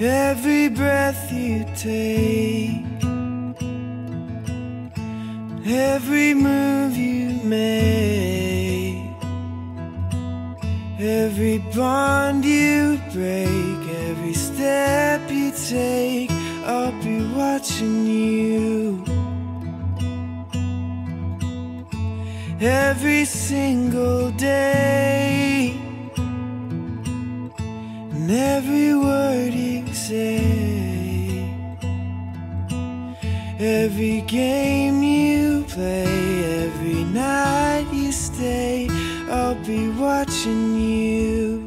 every breath you take, every move you make, every bond you break, every step you take. I'll be watching you, every single day, and every word you say, every game you play, every night you stay. I'll be watching you.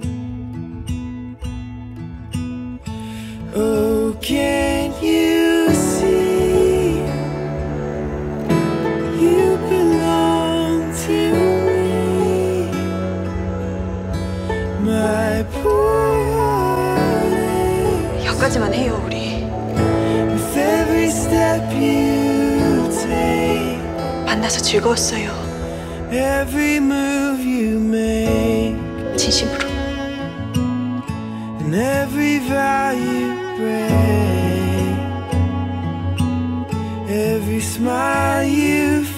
Oh, can't you see? You belong to me, my poor heart. 여기까지만 해요, 우리. With every step you take, 만나서 즐거웠어요. Every move you make, 진심으로. And every vow you break, every smile you